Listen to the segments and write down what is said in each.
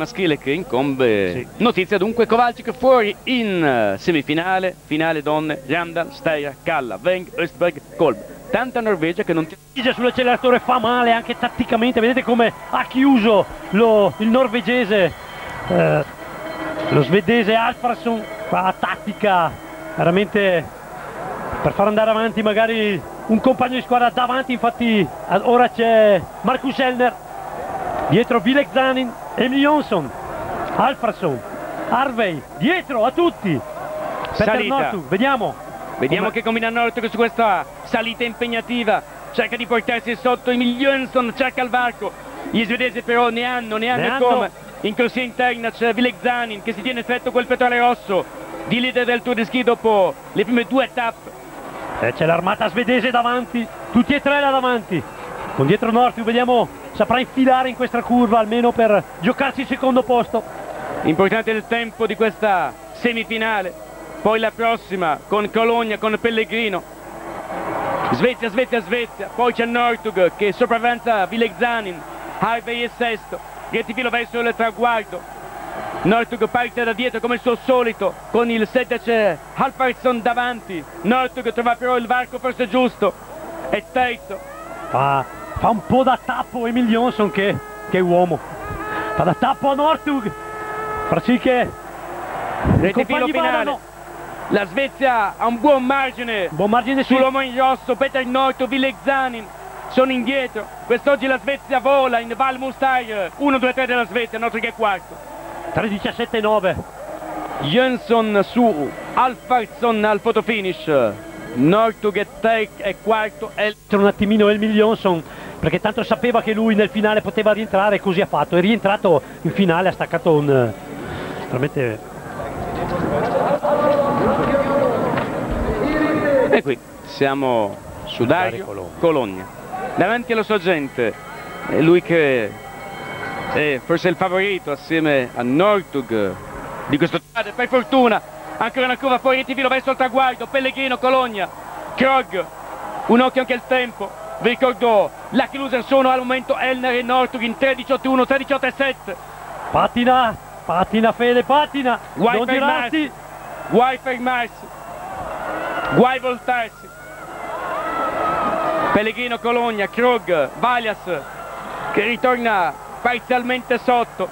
Maschile che incombe, sì. Notizia dunque, Kovalchik fuori in semifinale, finale donne, Randall, Steira, Kalla, Weng, Östberg, Kolb. Tanta Norvegia che non tira sull'acceleratore, fa male anche tatticamente, vedete come ha chiuso il norvegese, lo svedese Alpharsson, fa tattica veramente per far andare avanti magari un compagno di squadra davanti. Infatti ora c'è Markus Hellner, dietro Vylegzhanin, Emil Jönsson, Alpharsson, Harvey, dietro a tutti, Petter Northug, vediamo che combina Northug su questa salita impegnativa, cerca di portarsi sotto Emil Jönsson, cerca il varco, gli svedesi però ne hanno come, in corsia interna c'è Vylegzhanin che si tiene stretto quel pettorale rosso di leader del Tour de Ski dopo le prime due tappe, e c'è l'armata svedese davanti, tutti e tre là davanti, con dietro Northug vediamo saprà infilare in questa curva almeno per giocarsi il secondo posto. Importante il tempo di questa semifinale, poi la prossima con Cologna, con Pellegrino, Svezia, poi c'è Northug che sopravvanza Vylegzhanin, Harvey è sesto, rettifilo verso il traguardo, Northug parte da dietro come il suo solito, con il 7 c'è Halfvarsson davanti, Northug trova però il varco forse giusto, è terzo. Fa un po' da tappo Emil Jönsson che uomo, fa da tappo a Northug, fa sì che il compagno finale. La Svezia ha un buon margine sull'uomo in rosso, Petter Northug, Vylegzhanin sono indietro. Quest'oggi la Svezia vola in Val Mustair, 1-2-3 della Svezia, Northug è quarto, 3-17-9 Jönsson su Alpharsson al fotofinish, Northug è quarto, e un attimino Emil Jönsson perché tanto sapeva che lui nel finale poteva rientrare, così ha fatto, è rientrato in finale, ha staccato un veramente. E qui siamo su Dario Cologna, davanti alla sua gente, è lui che è forse il favorito assieme a Northug di questo torneo. Per fortuna ancora una curva fuori rettifilo verso il traguardo, Pellegrino, Cologna, Krogh, un occhio anche il tempo. Vi ricordo, la chiusa sono al momento Hellner e Northug in 3-18-1, 3-18-7. Patina Fede, patina. Guai fermarsi, guai voltarsi. Pellegrino, Cologna, Krogh, Valjas che ritorna parzialmente sotto.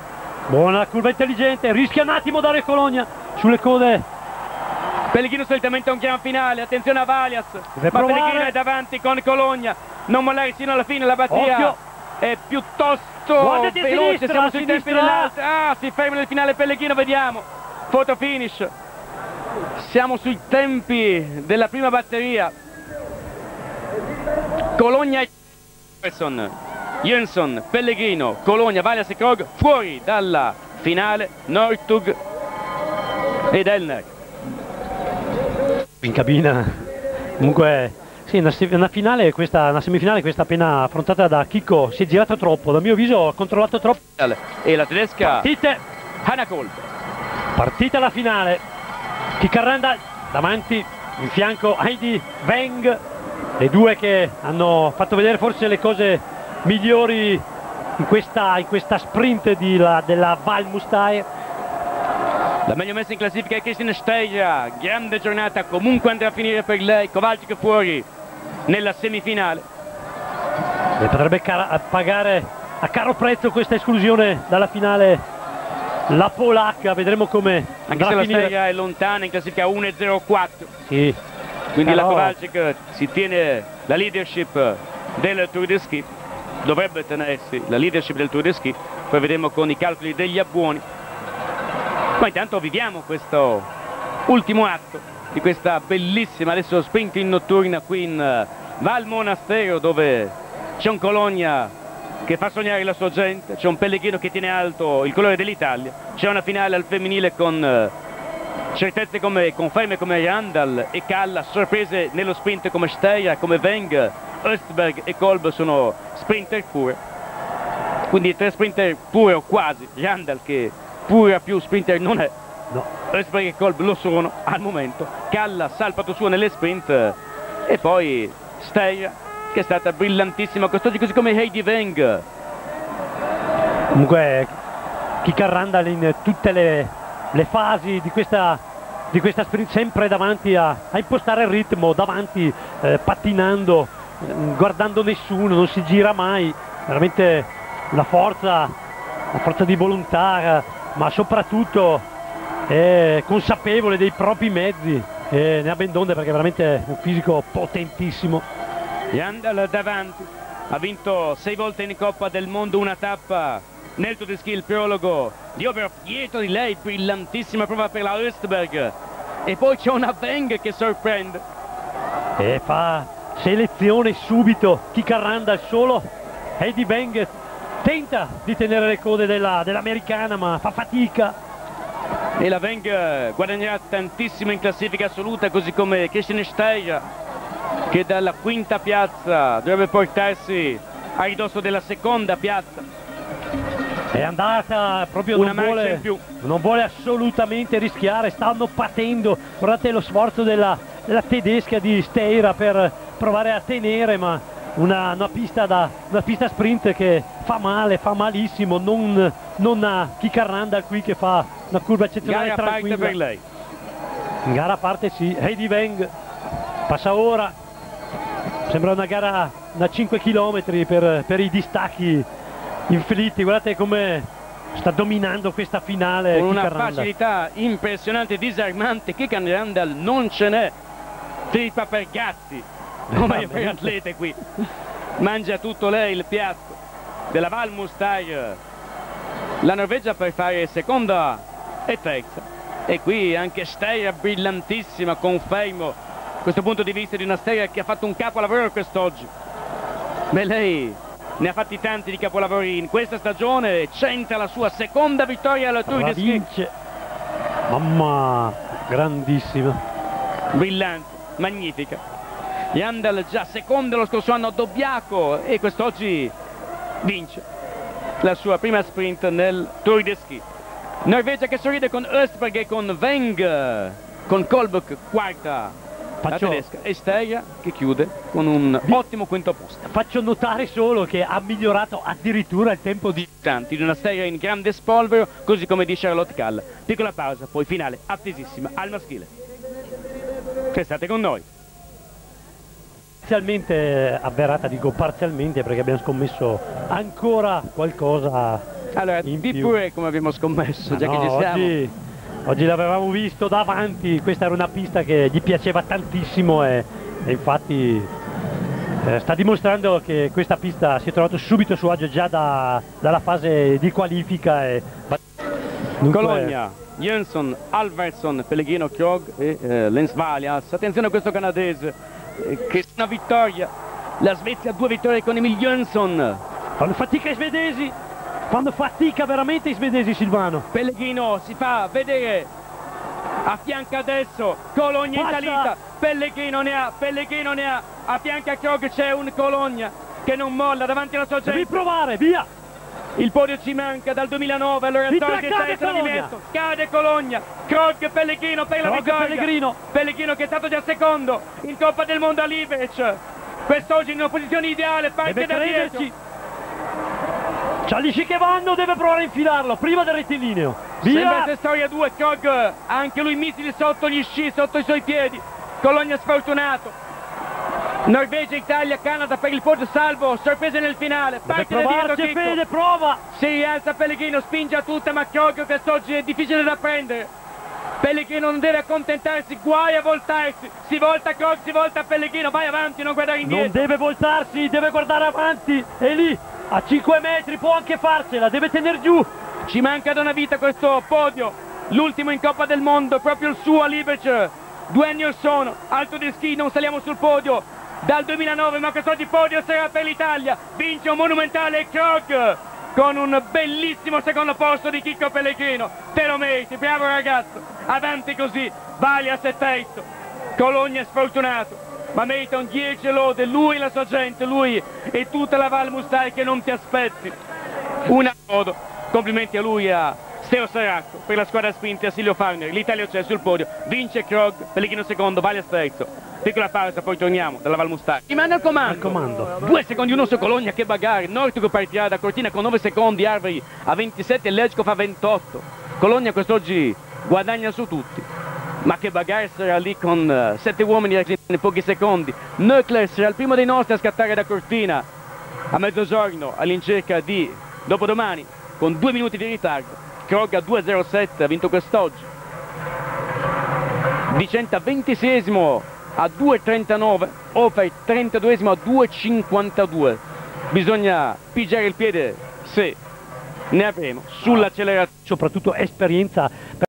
Buona curva intelligente, rischia un attimo Dario Cologna sulle code. Pellegrino solitamente è un gran finale, attenzione a Valjas, ma Pellegrino è davanti con Cologna. Non mollare fino alla fine, la batteria è piuttosto veloce, sinistra, siamo sui tempi dell'altra. Si ferma nel finale Pellegrino, vediamo, photo finish. Siamo sui tempi della prima batteria. Cologna e Jönsson, Pellegrino, Cologna, Valjas e Krogh fuori dalla finale, Northug ed Hellner. In cabina, comunque. Sì, una semifinale questa appena affrontata da Chicco, si è girato troppo, dal mio avviso ha controllato troppo. E la tedesca Tite Hanakol. Partita la finale, Tite Hanakol davanti, in fianco Heidi Weng, le due che hanno fatto vedere forse le cose migliori in questa sprint della Val Mustair. La meglio messa in classifica è Kirsten Steiger, grande giornata, comunque andrà a finire per lei, Kovalchik fuori nella semifinale. E potrebbe pagare a caro prezzo questa esclusione dalla finale la polacca, vedremo come anche se la Steira è lontana in classifica 1-0-4. Sì. Quindi la Kovalchik si tiene la leadership del Tour de Ski, dovrebbe tenersi la leadership del Tour de Ski, poi vedremo con i calcoli degli abbuoni. Ma intanto viviamo questo ultimo atto di questa bellissima adesso sprint in notturna qui in Val Monastero, dove c'è un Cologna che fa sognare la sua gente, c'è un Pellegrino che tiene alto il colore dell'Italia, c'è una finale al femminile con certezze come conferme come Randall e Kalla, sorprese nello sprint come Steira, come Weng, Östberg e Kolb sono sprinter pure, quindi tre sprinter pure o quasi, Randall che pura più sprinter non è, no. Östberg e Kolb lo sono al momento, Kalla salpato suo nelle sprint e poi Steira che è stata brillantissima quest'oggi, così come Heidi Weng. Comunque Kicker Randall in tutte le fasi di questa sprint, sempre davanti a impostare il ritmo, davanti, pattinando, guardando nessuno, non si gira mai, veramente la forza di volontà, ma soprattutto è consapevole dei propri mezzi, e ne ha ben donde perché è veramente un fisico potentissimo. Randall davanti, ha vinto 6 volte in Coppa del Mondo, una tappa nel Tour de Ski, il prologo di Oberhof, dietro di lei brillantissima prova per la Östberg, e poi c'è una Weng che sorprende e fa selezione subito Kicker Randall. Solo Heidi Weng tenta di tenere le code dell'americana, ma fa fatica, e la Weng guadagnerà tantissimo in classifica assoluta, così come Kirsten Steiger, che dalla quinta piazza dovrebbe portarsi a ridosso della seconda piazza. È andata proprio, non vuole assolutamente rischiare, stanno patendo, guardate lo sforzo della tedesca di Steira per provare a tenere, ma una pista sprint che fa male, fa malissimo, non ha Kicker Randall qui che fa una curva eccezionale, gara tranquilla. Parte per lei. In gara a parte sì, Heidi Weng passa ora, sembra una gara da 5 km per i distacchi inflitti, guardate come sta dominando questa finale con una facilità impressionante, disarmante, che Kicker Randall non ce n'è, trippa per gatti come per atlete qui, mangia tutto lei il piatto della Val Mustair, la Norvegia, per fare seconda e terza. E qui anche Steira brillantissima, confermo questo punto di vista di una Steira che ha fatto un capolavoro quest'oggi. Beh, lei ne ha fatti tanti di capolavori in questa stagione, c'entra la sua seconda vittoria alla Tour de Ski. Vince, mamma, grandissima, brillante, magnifica. Randall già seconda lo scorso anno a Dobbiaco, e quest'oggi vince la sua prima sprint nel Tour de Ski. Norvegia che sorride con Östberg e con Weng, con Kolb quarta, la tedesca, e Steira che chiude con un ottimo quinto posto. Faccio notare solo che ha migliorato addirittura il tempo di tanti, di una Steira in grande spolvero, così come di Charlotte Kalla. Piccola pausa, poi finale attesissima al maschile. Restate con noi. Parzialmente avverata, dico parzialmente perché abbiamo scommesso ancora qualcosa. Allora, di pure come abbiamo scommesso, già no, che ci siamo. Oggi l'avevamo visto davanti, questa era una pista che gli piaceva tantissimo, e infatti sta dimostrando che questa pista si è trovato subito a suo agio già dalla fase di qualifica. Cologna, Jönsson, Halfvarsson, Pellegrino, Krogh e Lens Valjas. Attenzione a questo canadese, che una vittoria, la Svezia 2 vittorie con Emil Jönsson. Fanno fatica i svedesi! Fanno fatica veramente i svedesi, Silvano. Pellegrino si fa vedere, affianca adesso Cologna in salita. Pellegrino ne ha, affianca Krogh, c'è un Cologna che non molla davanti alla sua gente. Devi provare, via! Il podio ci manca dal 2009, allora il tradimento. Cade Cologna, Krogh, Pellegrino per la vittoria. Pellegrino che è stato già secondo in Coppa del Mondo a Livec. Quest'oggi in una posizione ideale, parte da dietro. Cialisci che vanno, deve provare a infilarlo prima del rettilineo. Via! Sembra storia 2, Krogh, anche lui missili sotto gli sci, sotto i suoi piedi. Cologna sfortunato. Norvegia, Italia, Canada per il podio salvo, sorpresa nel finale. Parte da dietro Chicco. Fede, prova! Si rialza Pellegrino, spinge a tutta, ma Krogh quest'oggi è difficile da prendere. Pellegrino non deve accontentarsi, guai a voltarsi. Si volta Krogh, si volta Pellegrino, vai avanti, non guardare indietro. Non deve voltarsi, deve guardare avanti, è lì. A 5 metri può anche farcela, deve tenere giù. Ci manca da una vita questo podio, l'ultimo in Coppa del Mondo, proprio il suo a Livec. 2 anni or sono, alto di schi, non saliamo sul podio dal 2009, ma quest'oggi podio sarà per l'Italia. Vince un monumentale Krogh con un bellissimo secondo posto di Chicco Pellegrino. Te lo meriti, bravo ragazzo, avanti così. Valjas è terzo, Cologna è sfortunato, ma merita un 10 lode, lui e la sua gente, lui e tutta la Val Mustair che non ti aspetti. Un appodo, complimenti a lui, a Teo Saracco, per la squadra sprinter Silvio Fauner, l'Italia c'è sul podio, vince Krogh, Pellegrino secondo, Valjas terzo. Piccola pausa, poi torniamo dalla Val Mustair. Rimane al comando. Al comando. 2 secondi 1 su Cologna, che bagarre. Northug partirà da Cortina con 9 secondi, Harvey a 27 e Lejkov a 28. Cologna quest'oggi guadagna su tutti. Ma che bagarre sarà lì con 7 uomini in pochi secondi. Nöckler sarà il primo dei nostri a scattare da Cortina a mezzogiorno, all'incirca di dopodomani, con 2 minuti di ritardo. Krogh a 2.07 ha vinto quest'oggi. Dicenta 26esimo a 2.39, Ofer 32esimo a 2.52. Bisogna pigiare il piede, se ne avremo, sull'accelerazione. Soprattutto esperienza.